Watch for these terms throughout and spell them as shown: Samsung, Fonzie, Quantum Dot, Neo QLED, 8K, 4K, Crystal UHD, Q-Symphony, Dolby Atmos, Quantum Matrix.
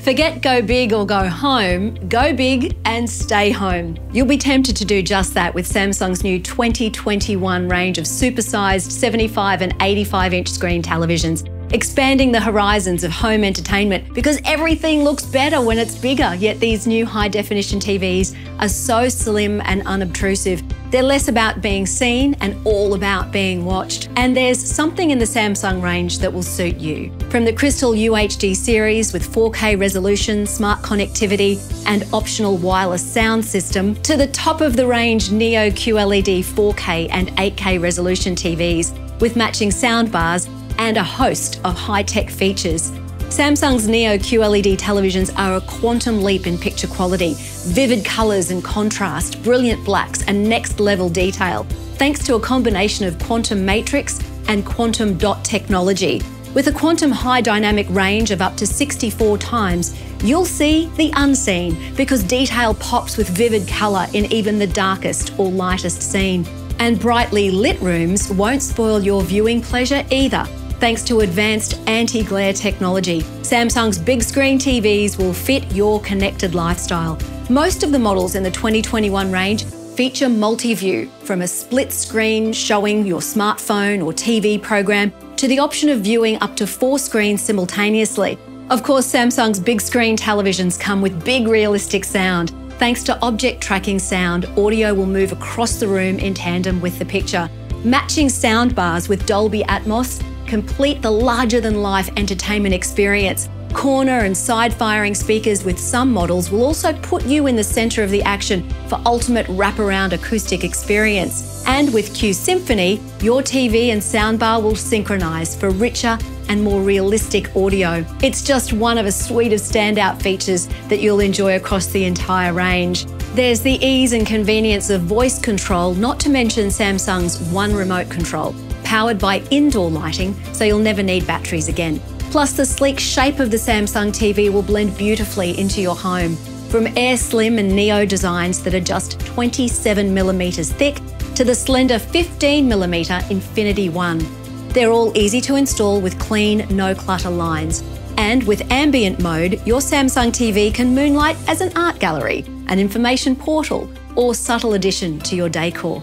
Forget go big or go home, go big and stay home. You'll be tempted to do just that with Samsung's new 2021 range of supersized 75 and 85-inch screen televisions, expanding the horizons of home entertainment because everything looks better when it's bigger, yet these new high-definition TVs are so slim and unobtrusive. They're less about being seen and all about being watched. And there's something in the Samsung range that will suit you. From the Crystal UHD series with 4K resolution, smart connectivity, and optional wireless sound system, to the top of the range Neo QLED 4K and 8K resolution TVs with matching soundbars and a host of high-tech features. Samsung's Neo QLED televisions are a quantum leap in picture quality, vivid colours and contrast, brilliant blacks and next-level detail, thanks to a combination of Quantum Matrix and Quantum Dot technology. With a quantum high dynamic range of up to 64 times, you'll see the unseen because detail pops with vivid colour in even the darkest or lightest scene. And brightly lit rooms won't spoil your viewing pleasure either. Thanks to advanced anti-glare technology, Samsung's big screen TVs will fit your connected lifestyle. Most of the models in the 2021 range feature multi-view, from a split screen showing your smartphone or TV program to the option of viewing up to 4 screens simultaneously. Of course, Samsung's big screen televisions come with big realistic sound. Thanks to object tracking sound, audio will move across the room in tandem with the picture. Matching soundbars with Dolby Atmos complete the larger-than-life entertainment experience. Corner and side-firing speakers with some models will also put you in the centre of the action for ultimate wraparound acoustic experience. And with Q-Symphony, your TV and soundbar will synchronise for richer and more realistic audio. It's just one of a suite of standout features that you'll enjoy across the entire range. There's the ease and convenience of voice control, not to mention Samsung's One Remote Control, powered by indoor lighting, so you'll never need batteries again. Plus, the sleek shape of the Samsung TV will blend beautifully into your home. From Air Slim and Neo designs that are just 27mm thick to the slender 15mm Infinity One. They're all easy to install with clean, no-clutter lines. And with ambient mode, your Samsung TV can moonlight as an art gallery, an information portal, or subtle addition to your decor.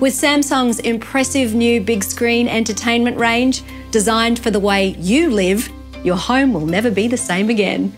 With Samsung's impressive new big screen entertainment range, designed for the way you live, your home will never be the same again.